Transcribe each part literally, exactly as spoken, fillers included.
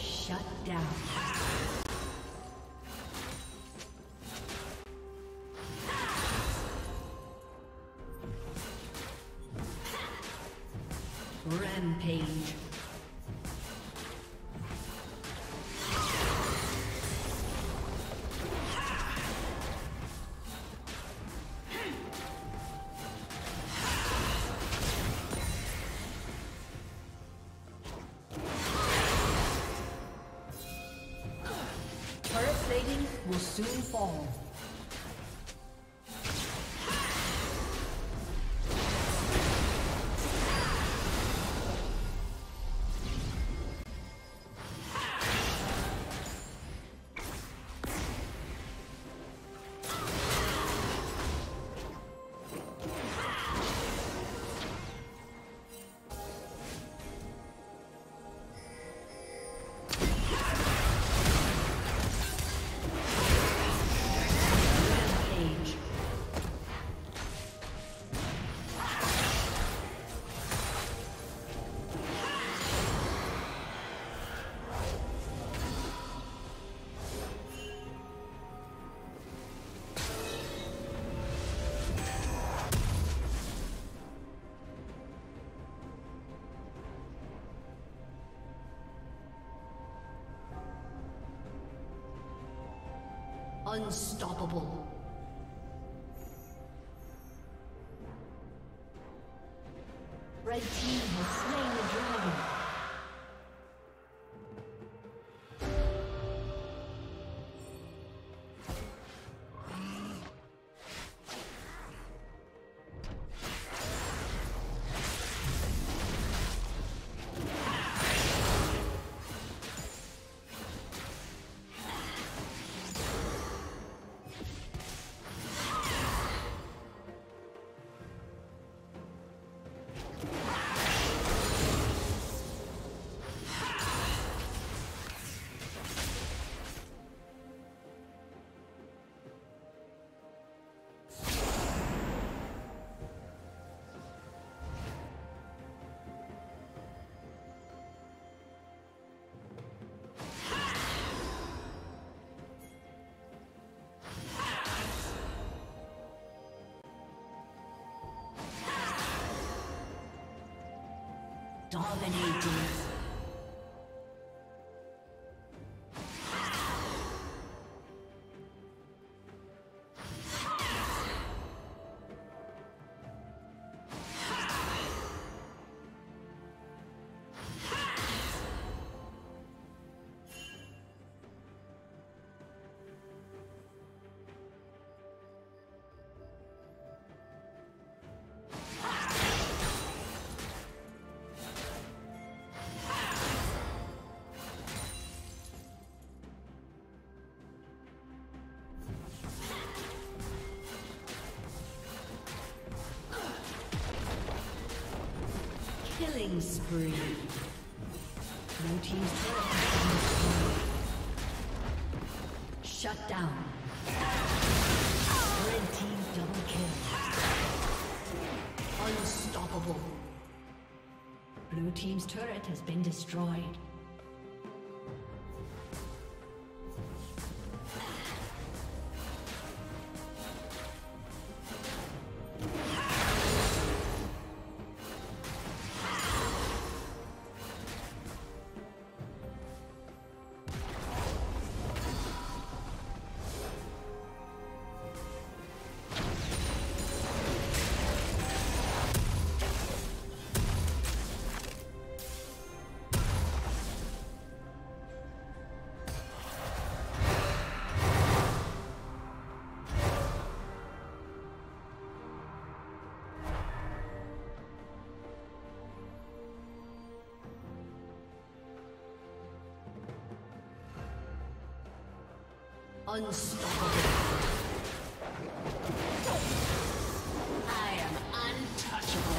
Shut down. Rampage. Turret plating will soon fall. Unstoppable. Red team has slain the dragon. Dominating. Killing spree. No team's shut down. Red team double kill. Unstoppable. Blue team's turret has been destroyed. Unstoppable. I am untouchable.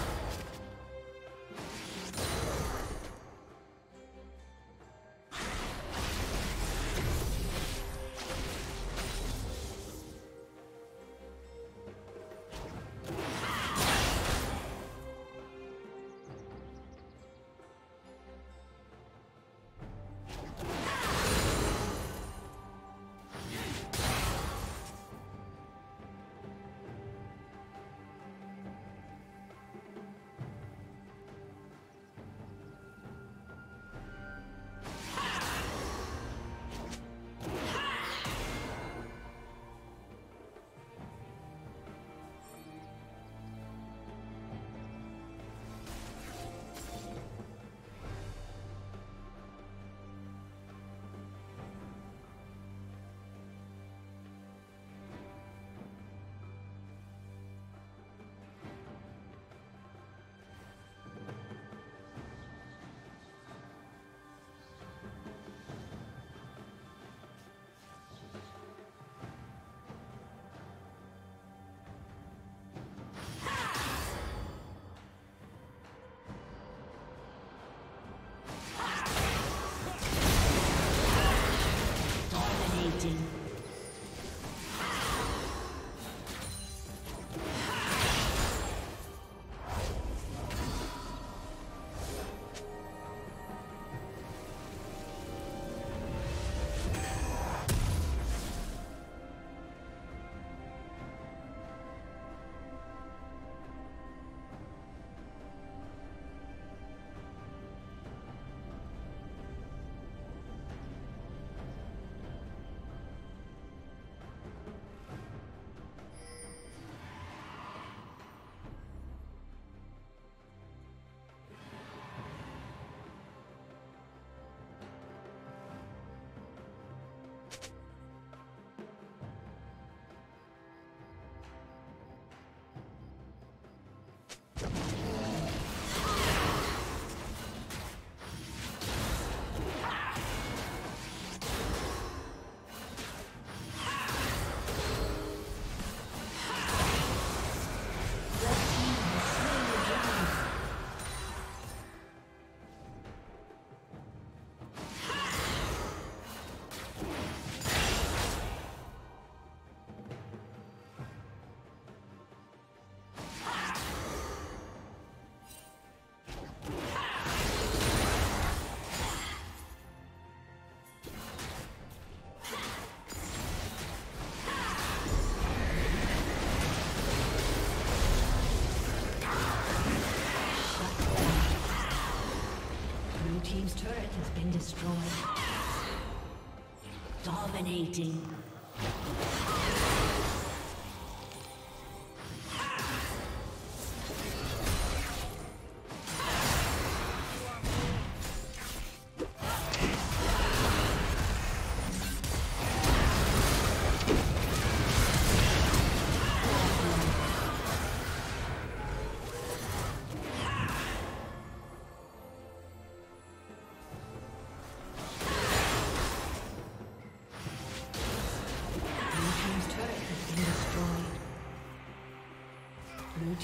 turret has been destroyed. Dominating.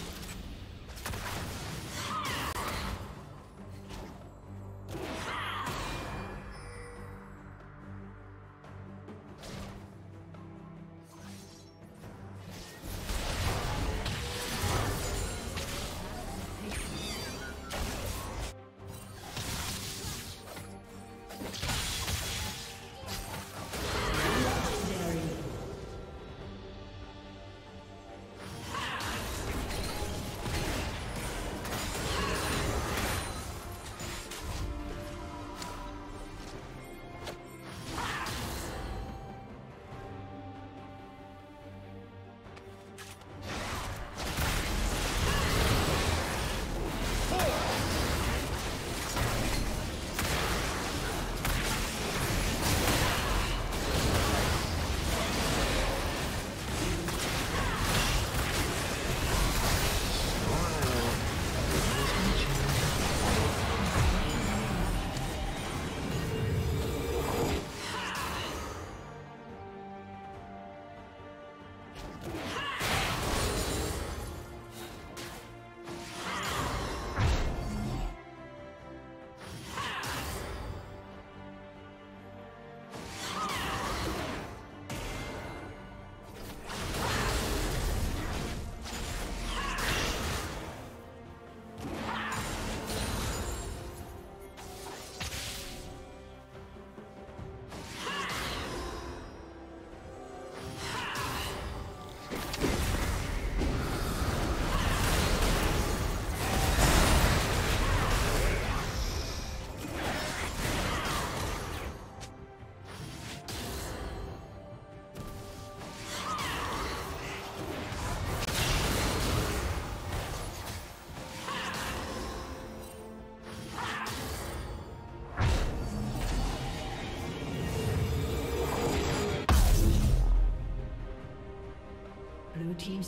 Blue team's